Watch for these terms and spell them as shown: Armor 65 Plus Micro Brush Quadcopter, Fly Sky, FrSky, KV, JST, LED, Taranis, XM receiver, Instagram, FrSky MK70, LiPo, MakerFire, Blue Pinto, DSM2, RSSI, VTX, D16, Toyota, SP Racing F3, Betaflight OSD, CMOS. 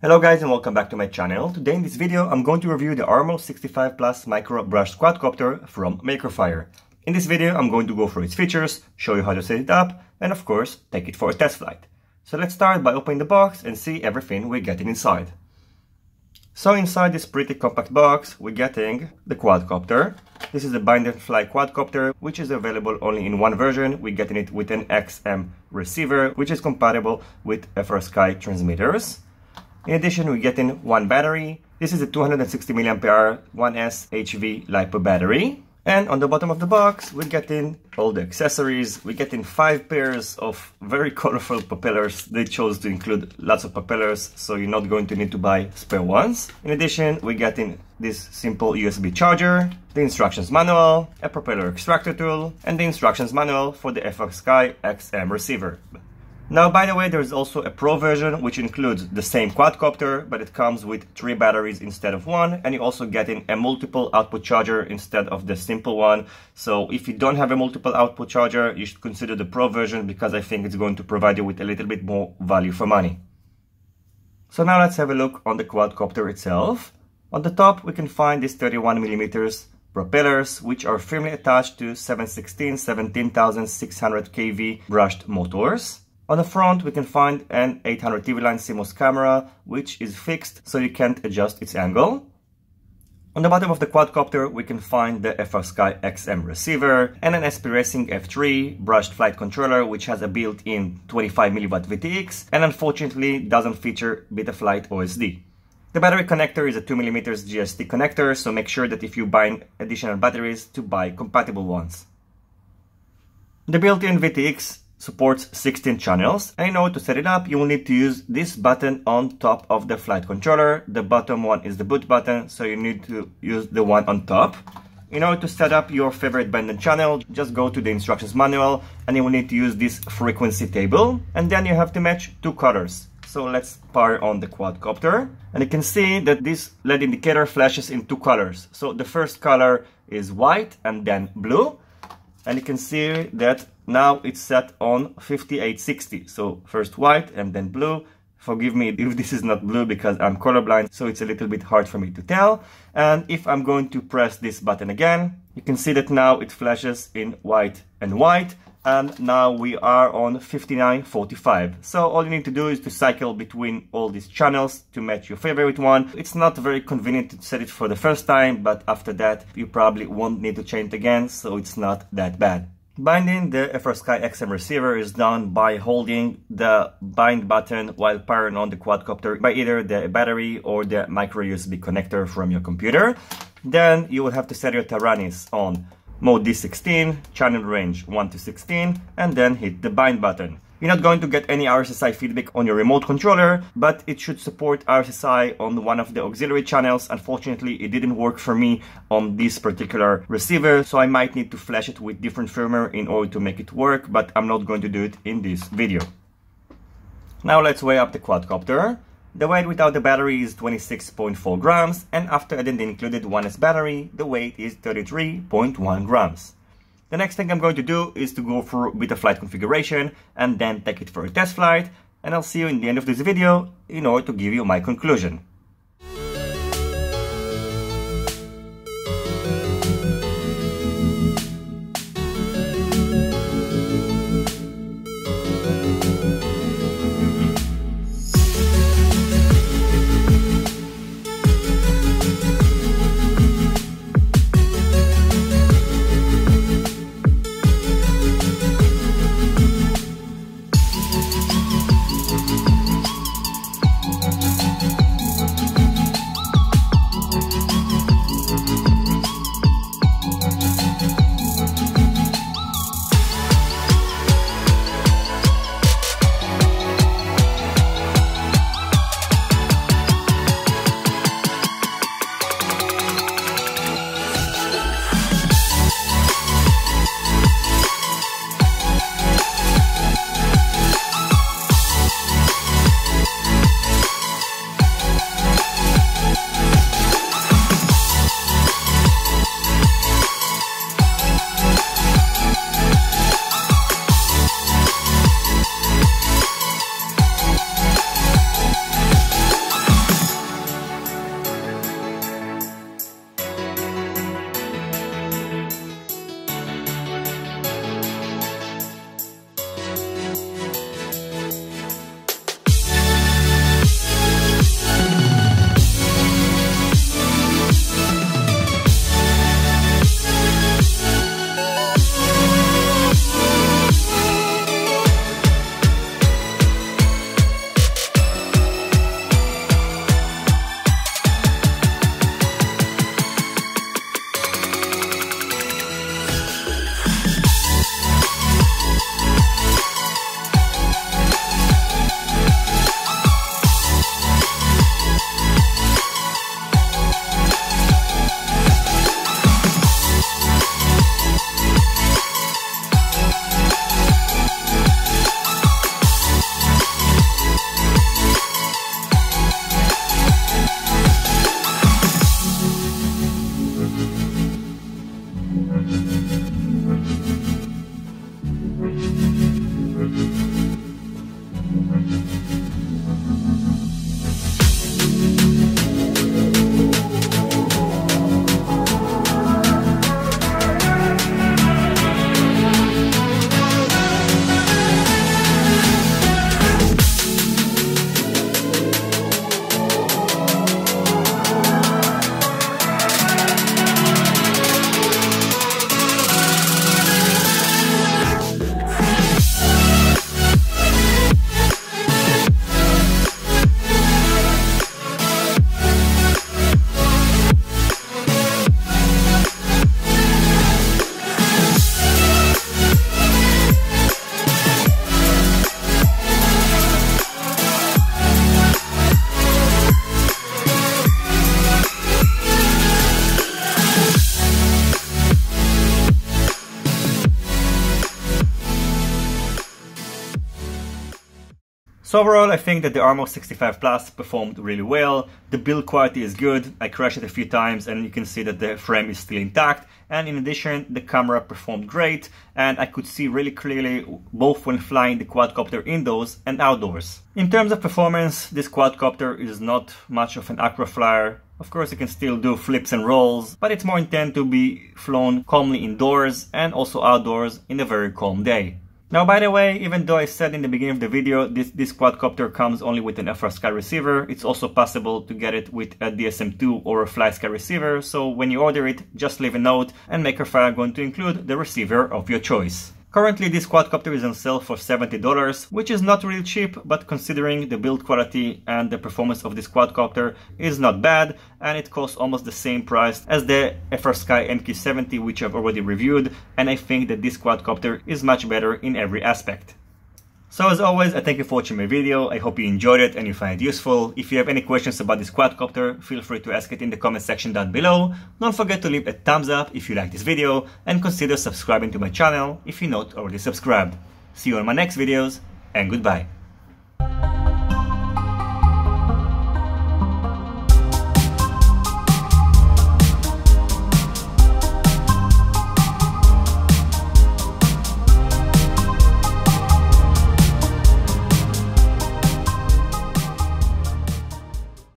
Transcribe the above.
Hello guys and welcome back to my channel. Today in this video I'm going to review the Armor 65 Plus Micro Brush Quadcopter from MakerFire. In this video I'm going to go through its features, show you how to set it up, and of course take it for a test flight. So let's start by opening the box and see everything we're getting inside. So inside this pretty compact box we're getting the quadcopter. This is the Bind and Fly quadcopter, which is available only in one version. We're getting it with an XM receiver, which is compatible with FrSky transmitters. In addition, we're getting one battery. This is a 260 mAh 1S HV LiPo battery. And on the bottom of the box, we're getting all the accessories. We're getting 5 pairs of very colorful propellers. They chose to include lots of propellers, so you're not going to need to buy spare ones. In addition, we're getting this simple USB charger, the instructions manual, a propeller extractor tool, and the instructions manual for the FrSky XM receiver. Now, by the way, there's also a Pro version, which includes the same quadcopter, but it comes with 3 batteries instead of one, and you're also getting a multiple output charger instead of the simple one. So if you don't have a multiple output charger, you should consider the Pro version, because I think it's going to provide you with a little bit more value for money. So now let's have a look on the quadcopter itself. On the top, we can find these 31mm propellers, which are firmly attached to 7/16 17,600 KV brushed motors. On the front, we can find an 800 TV line CMOS camera, which is fixed, so you can't adjust its angle. On the bottom of the quadcopter, we can find the FrSky XM receiver and an SP Racing F3 brushed flight controller, which has a built-in 25mW VTX and unfortunately doesn't feature Betaflight OSD. The battery connector is a 2mm JST connector, so make sure that if you buy additional batteries to buy compatible ones. The built-in VTX supports 16 channels, and in order to set it up, you will need to use this button on top of the flight controller. The bottom one is the boot button, so you need to use the one on top. In order to set up your favorite band and channel, just go to the instructions manual and you will need to use this frequency table, and then you have to match 2 colors. So let's power on the quadcopter, and you can see that this LED indicator flashes in 2 colors. So the first color is white and then blue, and you can see that now it's set on 5860, so first white and then blue. Forgive me if this is not blue because I'm colorblind, so it's a little bit hard for me to tell. And if I'm going to press this button again, you can see that now it flashes in white and white, and now we are on 5945. So all you need to do is to cycle between all these channels to match your favorite one. It's not very convenient to set it for the first time, but after that you probably won't need to change it again, so it's not that bad. Binding the FrSky XM receiver is done by holding the bind button while powering on the quadcopter by either the battery or the micro USB connector from your computer. Then you will have to set your Taranis on mode D16, channel range 1 to 16, and then hit the bind button. You're not going to get any RSSI feedback on your remote controller, but it should support RSSI on one of the auxiliary channels. Unfortunately, it didn't work for me on this particular receiver, so I might need to flash it with different firmware in order to make it work, but I'm not going to do it in this video. Now let's weigh up the quadcopter. The weight without the battery is 26.4 grams, and after adding the included 1S battery, the weight is 33.1 grams. The next thing I'm going to do is to go through Betaflight configuration and then take it for a test flight, and I'll see you in the end of this video in order to give you my conclusion. So overall, I think that the Armor 65 Plus performed really well. The build quality is good. I crashed it a few times and you can see that the frame is still intact. And in addition, the camera performed great and I could see really clearly both when flying the quadcopter indoors and outdoors. In terms of performance, this quadcopter is not much of an aqua flyer. Of course, you can still do flips and rolls, but it's more intended to be flown calmly indoors and also outdoors in a very calm day. Now, by the way, even though I said in the beginning of the video this quadcopter comes only with an FrSky receiver, it's also possible to get it with a DSM2 or a Fly Sky receiver, so when you order it, just leave a note and MakerFire are going to include the receiver of your choice. Currently, this quadcopter is on sale for $70, which is not really cheap, but considering the build quality and the performance of this quadcopter is not bad, and it costs almost the same price as the FrSky MK70, which I've already reviewed, and I think that this quadcopter is much better in every aspect. So as always, I thank you for watching my video. I hope you enjoyed it and you find it useful. If you have any questions about this quadcopter, feel free to ask it in the comment section down below. Don't forget to leave a thumbs up if you like this video and consider subscribing to my channel if you're not already subscribed. See you on my next videos and goodbye.